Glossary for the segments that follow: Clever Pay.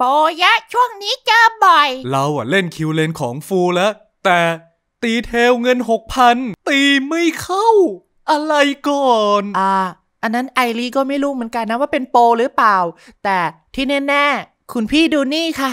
โปยะช่วงนี้เจอบ่อยเราอะเล่นคิวเลนของฟูแล้วแต่ตีเทลเงิน 6,000 ตีไม่เข้าอะไรก่อนอันนั้นไอรีก็ไม่รู้เหมือนกันนะว่าเป็นโปหรือเปล่าแต่ที่แน่ๆคุณพี่ดูนี่ค่ะ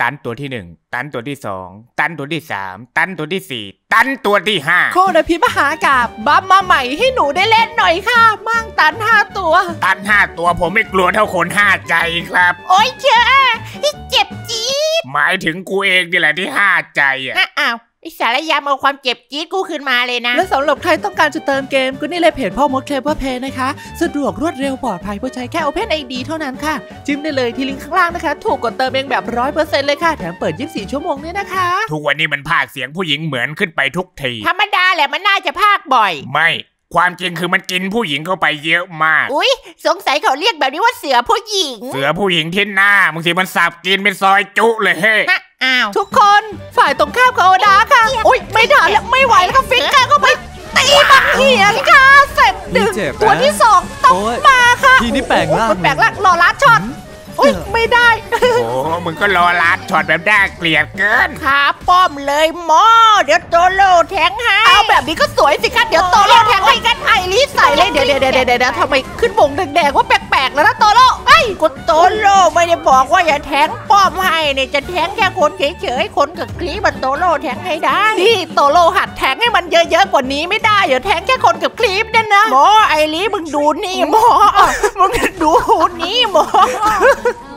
ตันตัวที่หนึ่งตันตัวที่สองตันตัวที่สามตันตัวที่สี่ตันตัวที่ห้าโคตรพิมหากาพย์บัฟมาใหม่ให้หนูได้เล่นหน่อยค่ะมั่งตันห้าตัวตันห้าตัวผมไม่กลัวเท่าคนห้าใจครับโอ๊ยเจ้าเจ็บจี๊ดหมายถึงกูเองนี่แหละที่ห้าใจอ่ะอ้าวไอ้สารยามเอาความเจ็บจี๊ดกูคืนมาเลยนะและสำหรับใครต้องการจะเติมเกมก็นี่เลยเพจพ่อมด Clever Pay นะคะสะดวกรวดเร็วปลอดภัยผู้ใช้แค่ Open ID เท่านั้นค่ะจิ้มได้เลยที่ลิงก์ข้างล่างนะคะถูกกดเติมเองแบบ 100% เลยค่ะแถมเปิด24ชั่วโมงด้วยนะคะทุกวันนี้มันพากเสียงผู้หญิงเหมือนขึ้นไปทุกทีธรรมดาแหละมันน่าจะพากบ่อยไม่ความจริงคือมันกินผู้หญิงเข้าไปเยอะมากอุ๊ยสงสัยเขาเรียกแบบนี้ว่าเสือผู้หญิงเสือผู้หญิงที่หน้าบางทีมันสับกินเป็นซอยจุเลยเฮ้ทุกคนฝ่ายตรงข้ามกับโอดาค่ะอุ๊ยไม่ได้แล้วไม่ไหวแล้วก็ฟิกค่ะก็ไปตีบังเหียนค่ะเสร็จดึงตัวที่สองต้องมาค่ะทีนี้แปลงร่างรอลัดช็อตอุ๊ยไม่ได้โอ้มึงก็รอลัดช็อตแบบน่าเกลียดเกินขาป้อมเลยหมอเดี๋ยวโตโลแทงให้เอาแบบนี้ก็สวยสิคะเดี๋ยวโตโลแทงให้กันไอรีใส่เลยเดี๋ยวทำไมขึ้นวงแดงๆว่าแปลกๆแล้วนะโตโลกูโตโลไม่ได้บอกว่าอย่าแทงป้อมให้เนี่ยจะแทงแค่คนเฉยๆคนกับคลีมันโตโลแทงให้ได้นี่โตโลหัดแทงให้มันเยอะๆกว่านี้ไม่ได้อย่าแทงแค่คนกับคลีนั่นนะหมอไอรีมึงดูนี่หมอมึงดูนี่หมอ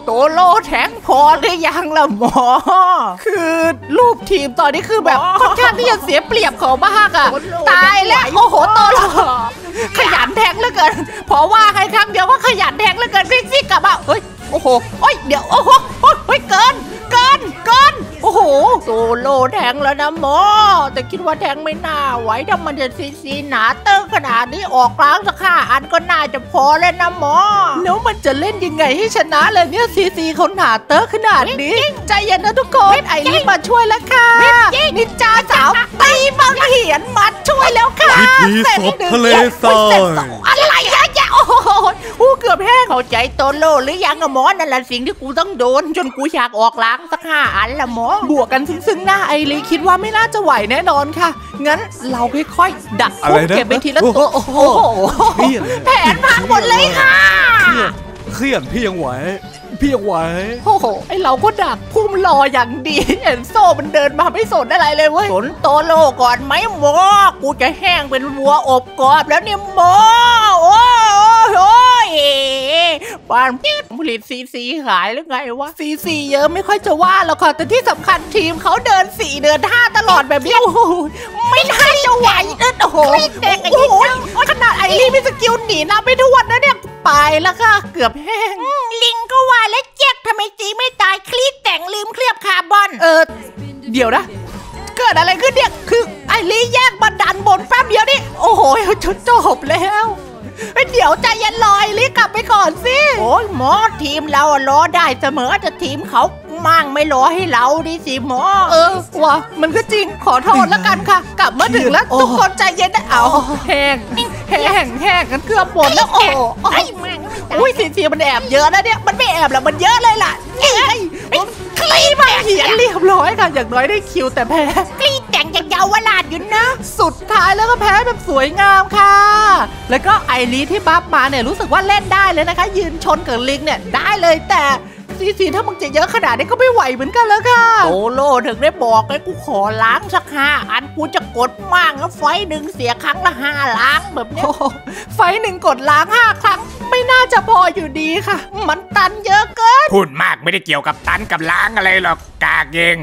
โตโลแทงพอหรือยังล่ะหมอคือรูปทีมตอนนี้คือแบบค่อนข้างที่จะเสียเปรียบเขามากอ่ะตายแล้วโอ้โหโตโลขยันแทงเหลือเกินเพราะว่าใครครั้งเดียวก็ขยันแทงเหลือเกินฟิกซี่กลับมาเฮ้ยโอ้โหเฮ้ยเดี๋ยวโอ้โหเฮ้ยเกินโอ้โหโตโลแทงแล้วนะหมอแต่คิดว่าแทงไม่น่าไหวถ้ามันจะซีหนาเตอร์ขนาดนี้ออกกลางสัก5 อันก็น่าจะพอแล้วนะหมอแล้วมันจะเล่นยังไงให้ชนะเลยเนี่ยซีเขาหนาเตอร์ขนาดนี้ใจเย็นนะทุกคนไอรีมาช่วยแล้วค่ะนิจาสาวตีบังเหียนมาช่วยแล้วค่ะเสร็จทะเลทรายอะไรเนี่ยโอ้โหเกือบแห้งเข้าใจโตโลหรือยังอะหมอนั่นแหละสิ่งที่กูต้องโดนจนกูอยากออกล้างสัก5 อันละหมอบวกกันซึ้งๆหน้าไอรีคิดว่าไม่น่าจะไหวแน่นอนค่ะงั้นเราค่อยๆดักคุกเก็บไปทีละตัวโอ้โหแผนพังหมดเลยค่ะเครียดพี่ยังไหวโอ้โหไอเราก็ดักพุ่มรออย่างดีเห็นโซ่มันเดินมาไม่สนอะไรเลยเว้ยสนโตโลก่อนไหมหมอกูจะแห้งเป็นวัวอบกรอบแล้วเนี่ยหมอโอ้โหบ้านผลิตซีหายหรือไงวะซีเยอะไม่ค่อยจะว่าหรอกค่ะแต่ที่สำคัญทีมเขาเดิน4เดิน5ตลอดแบบนี้ไม่น่าจะไหวโอ้โหขนาดไอรีมีสกิลหนีน้ำไม่ทวนนะเนี่ยไปแล้วค่ะเกือบแห้งลิงก็ว่าและแจ็คทำไมจีไม่ตายคลีดแต่งลืมเคลือบคาร์บอนเดี๋ยวนะเกิดอะไรขึ้นเนี่ยคือไอรีแยกบันดันบนแป๊บเดียวนี่โอ้โหชุดจบแล้วเดี๋ยวใจเย็นลอยรีบกลับไปก่อนสิโอ้ยหมอทีมเราล้อได้เสมอแต่ทีมเขามั่งไม่ล้อให้เราดิสิหมอวะมันก็จริงขอโทษแล้วกันค่ะกลับมาถึงแล้วทุกคนใจเย็นนะเอาแห้งกันเกือบหมดแล้วโอ้ยอุ้ยซีมันแอบเยอะนะเนี่ยมันไม่แอบหรอกมันเยอะเลยล่ะคลีมาเหียนเรียบร้อยค่ะอย่างน้อยได้คิวแต่แพ้คลีแต่งจากเยาวราชอยู่นะสุดท้ายแล้วก็แพ้แบบสวยงามค่ะแล้วก็ไอรีที่บัฟมาเนี่ยรู้สึกว่าเล่นได้เลยนะคะยืนชนกับลิงเนี่ยได้เลยแต่ซีถ้ามึงจะเยอะขนาดนี้ก็ไม่ไหวเหมือนกันแล้วค่ะโตโลถึงได้บอกไอ้กูขอล้างสัก5 อันกูจะกดมั่งแล้วไฟหนึ่งเสียครั้งละ5 ล้างแบบนี้ไฟหนึ่งกดล้าง5 ครั้งไม่น่าจะพออยู่ดีค่ะมันตันเยอะเกินพูดมากไม่ได้เกี่ยวกับตันกับล้างอะไรหรอกกากเอง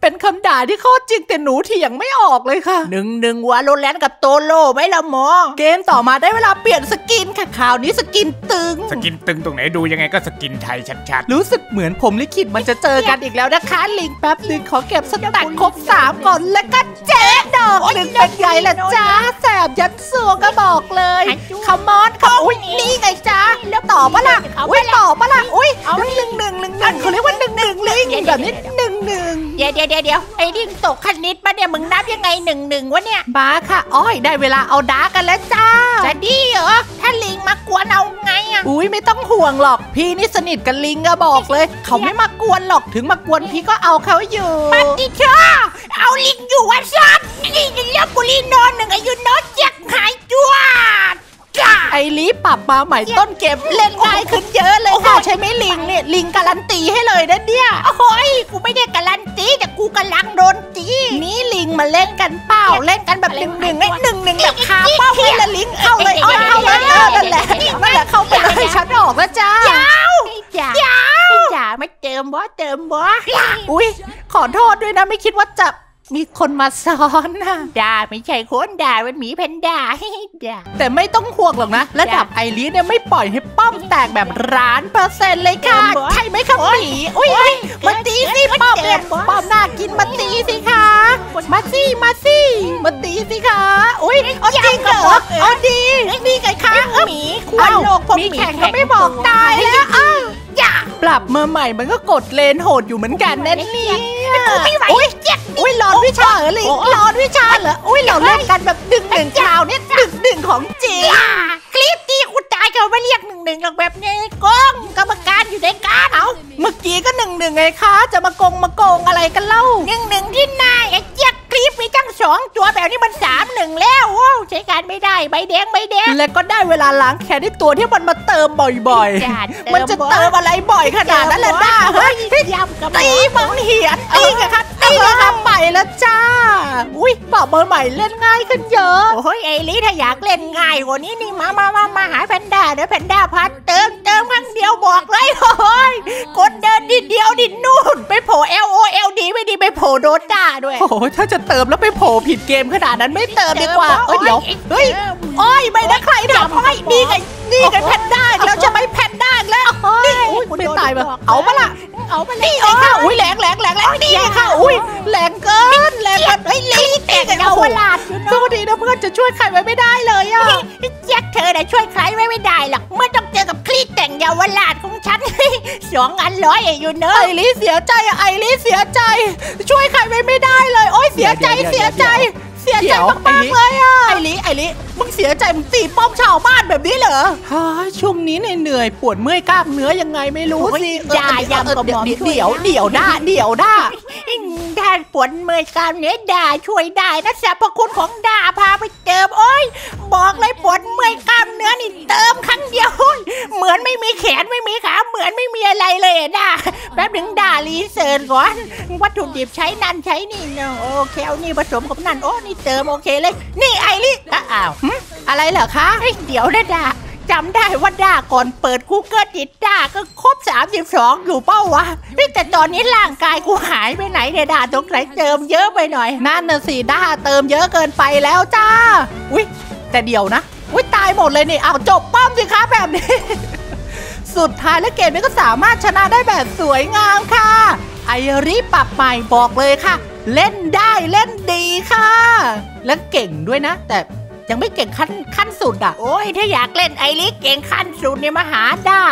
เป็นคำด่าที่โคตรจริงแต่หนูเถียงไม่ออกเลยค่ะหนึ่งวาโลแรนต์กับโตโลไม่ละหมอเกมต่อมาได้เวลาเปลี่ยนสกินค่ะคราวนี้สกินตึงตรงไหนดูยังไงก็สกินไทยชัดๆรู้สึกเหมือนผมลิขิตมันจะเจอกันอีกแล้วนะคะลิงแป๊บนึงขอเก็บสตั๊กครบ3ก่อนแล้วก็เจ๊ดอกหนึ่งเป็นไงล่ะจ้าแสบยัดสัวก็บอกเลยขมอดเขาอุ้ยนี่ไงจ้าต่อปะล่ะอุ้ยต่อปะล่ะอุ้ย1-1เขาเรียกว่า1-1ลิงแบบนี้1-1 เดี๋ยวไอ้ดิ้งตกคณิตปะเนี่ยมึงนับยังไง1-1วะเนี่ยบ้าค่ะอ้อยได้เวลาเอาดากันแล้วจ้าจะดีเหรอถ้าลิงมากวนเอาไงอ่ะอุ้ยไม่ต้องห่วงหรอกพี่นี่สนิทกับลิงอะบอกเลยเขาไม่มากวนหรอกถึงมากวนพี่ก็เอาเขาอยู่ปฏิเชอเอาลิงอยู่วะซัดลิงเลี้ยงกุลีนอนหนึ่งอายุน้อยแจกหายจ้วดไอลิปปรับมาใหม่ต้นเก็บเล่นง่ายขึ้นเยอะเลยค่ะใช่ไหมลิงเนี่ยลิงการันตีให้เลยนะเนี่ยโอ้ยกูไม่ได้การันตีแต่กูกำลังโดนตีนี่ลิงมาเล่นกันเปล่าเล่นกันแบบหนึ่งแบบคาเป้าไว้ละลิงเข้าเลยอ้อยเข้าเลยนั่นแหละเข้าไปเลยฉันออกแล้วจ้าจ้าไม่เติมบออุ้ยขอโทษด้วยนะไม่คิดว่าจะมีคนมาซ้อนนะด่าไม่ใช่คนด่าเป็นหมีแพนด้าแต่ไม่ต้องห่วงหรอกนะระดับไอริสเนี่ยไม่ปล่อยให้ป้อมแตกแบบ100%เลยค่ะใช่ไหมคะหมีอุ้ยมาตีสิป้อมเนี่ยป้อมน่ากินมาตีสิคะมาสิมาตีสิคะอุ้ยเอาจริงเหรอเอาดีนี่ไงคะหมีควายโลกผมแข็งก็ไม่บอกตายแล้วปรับมาใหม่มันก็กดเลนโหดอยู่เหมือนกันแน่นี่กูไม่ไหวอุ้ยหลอนวิชาเหรอลิงหลอนวิชาเหรออุ้ยหลอนเล่นกันแบบ1-1คราวเนี่ย1-1ของจริงคลิปที่อุตายเขาไม่เรียก1-1หรอกแบบนี้กงกรรมการอยู่ในการเอาเมื่อกี้ก็1-1ไงคะจะมาโกงอะไรกันเล่า1-1ที่นายไอ้เจี๊ยบคลิปมีตั้ง2ตัวแบบนี้มัน3-1แล้วโอ้ใช้การไม่ได้ใบแดงแล้วก็ได้เวลาล้างแค้นที่ตัวที่มันมาเติมบ่อยๆมันจะเติมอะไรบ่อยขนาดนั้นเลยนะเฮ้ยตีบังเหียนตีกันครับไปแล้วจ้าอุ้ยปรับเบอร์ใหม่เล่นง่ายขึ้นเยอะโอ้ยไอริสถ้าอยากเล่นง่ายกว่านี้นี่มาหาแพนด้าเดี๋ยวแพนด้าพัดเติมครั้งเดียวบอกเลยโอ้ยกดเดินนิดเดียวดินู่นไปโผล่ LOL ดีไม่ดีไปโผล่โดต้าด้วยโอ้ยถ้าจะเติมแล้วไปโผล่ผิดเกมขนาดนั้นไม่เติมดีกว่าเอ้ยเดี๋ยวเฮ้ยอ้อยไม่ได้ใครถามอ้อยนี่ไงแพนด้าแล้วจะไม่แพนด้าแล้วนี่คุณไม่ตายมาเอามาละนี่อ้อยอุ้ยแรงนี่ค่ะอุ้ยแรงเกินไอ้ลิงแตกกันเอาเวลาดูดีนะเพื่อนจะช่วยใครไว้ไม่ได้เลยอ่ะแจ็คเธอได้ช่วยใครไว้ไม่ได้หรอกเมื่อต้องเจอกับคลีแต่งเยาวราชของฉัน2,100อยู่เนอะไอริสเสียใจช่วยใครไว้ไม่ได้เลยโอ๊ยเสียใจมากๆเลยอ่ะไอริมึงเสียใจมึงตีป้อมชาวบ้านแบบนี้เหรอฮ่าช่วงนี้เหนื่อยปวดเมื่อยกล้ามเนื้อยังไงไม่รู้สิยามกับหมอเดี๋ยวนะถ้าปวดเมื่อยกล้ามเนื้อด่าช่วยได้นะสรรพคุณของด่าพาไปเติมโอ้ยบอกเลยปวดเมื่อยกล้ามเนื้อนี่เติมครั้งเดียวเหมือนไม่มีแขนไม่มีขาเหมือนไม่มีอะไรเลยด่าแป๊บนึงด่ารีเสิร์ชก่อนวัตถุดิบใช้นั่นใช้นี่โอเคเอานี่ผสมกับนั่นโอ้นี่เติมโอเคเลยนี่ไอริสอ้าวอะไรเหรอคะเดี๋ยวนะด่าจำได้ว่าด่าก่อนเปิด Google ติดด่าก็ครบ32อยู่เป้าวะแต่ตอนนี้ร่างกายกูหายไปไหนเนี่ยด่าตรงไหนเติมเยอะไปหน่อยนั่นน่ะสิด่าเติมเยอะเกินไปแล้วจ้าอุ้ยแต่เดี๋ยวนะอุ้ยตายหมดเลยนี่เอาจบป้อมสิคะแบบนี้สุดท้ายแล้วเกมนี้ก็สามารถชนะได้แบบสวยงามค่ะไอริสปรับใหม่บอกเลยค่ะเล่นได้เล่นดีค่ะและเก่งด้วยนะแต่ยังไม่เก่งขั้นสุดอ่ะโอ้ยถ้าอยากเล่นไอริสเก่งขั้นสุดเนี่ยมาหาด่า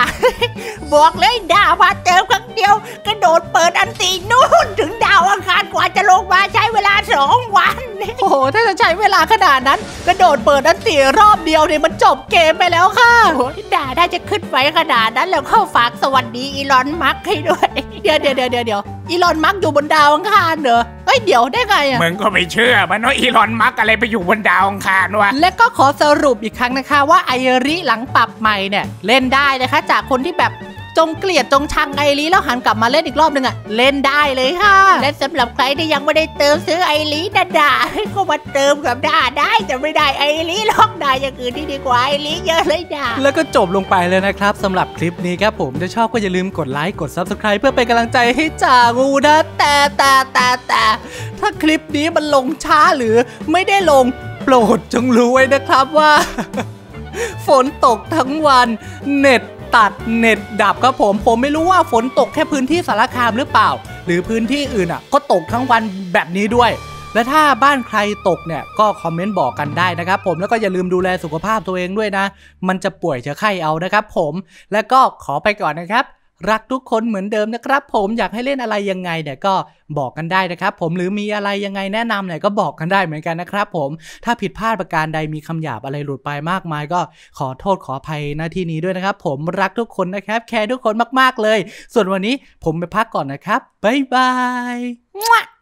บอกเลยด่าว่าเจอครั้งเดียวกระโดดเปิดอันตีนู่นถึงดาวอังคารกว่าจะลงมาใช้เวลา2 วัน โอ้โหถ้าจะใช้เวลาขนาดนั้นกระโดดเปิดอันตีรอบเดียวเนี่ยมันจบเกมไปแล้วค่ะโอ้ยด่าได้จะขึ้นไปขนาดนั้นแล้วเข้าฝากสวัสดีอีลอนมัสก์ให้ด้วยเดี๋ยวอีลอนมัสก์อยู่บนดาวอังคารเหรอเฮ้ยเดี๋ยวได้ไงอ่ะมึงก็ไม่เชื่อมันว่าอีลอนมัสก์อะไรไปอยู่บนดาวอังคารวะและก็ขอสรุปอีกครั้งนะคะว่าไอริสหลังปรับใหม่เนี่ยเล่นได้นะคะจากคนที่แบบจงเกลียดจงชังไอริสแล้วหันกลับมาเล่นอีกรอบนึงอะเล่นได้เลยค่ะและสำหรับใครที่ยังไม่ได้เติมซื้อไอริสด่าก็มาเติมกับด่าได้แต่ไม่ได้ไอริสล็อกได้อย่างอื่นที่ดีกว่าไอริสเยอะเลยด่าแล้วก็จบลงไปเลยนะครับสำหรับคลิปนี้ครับผมถ้าชอบก็อย่าลืมกดไลค์กด Subscribe เพื่อเป็นกำลังใจให้จ่างูนะแต่ถ้าคลิปนี้มันลงช้าหรือไม่ได้ลงโปรดจงรู้ไว้นะครับว่าฝนตกทั้งวันเน็ตตัดเน็ตดับครับผมไม่รู้ว่าฝนตกแค่พื้นที่สารคามหรือเปล่าหรือพื้นที่อื่นอ่ะก็ตกทั้งวันแบบนี้ด้วยและถ้าบ้านใครตกเนี่ยก็คอมเมนต์บอกกันได้นะครับผมแล้วก็อย่าลืมดูแลสุขภาพตัวเองด้วยนะมันจะป่วยจะไข้เอานะครับผมแล้วก็ขอไปก่อนนะครับ รักทุกคนเหมือนเดิมนะครับผมอยากให้เล่นอะไรยังไงเนี่ยก็บอกกันได้นะครับผมหรือมีอะไรยังไงแนะนำเนี่ยก็บอกกันได้เหมือนกันนะครับผมถ้าผิดพลาดประการใดมีคำหยาบอะไรหลุดไปมากมายก็ขอโทษขออภัยณที่นี้ด้วยนะครับผมรักทุกคนนะครับแคร์ทุกคนมากๆเลยส่วนวันนี้ผมไปพักก่อนนะครับบ๊ายบาย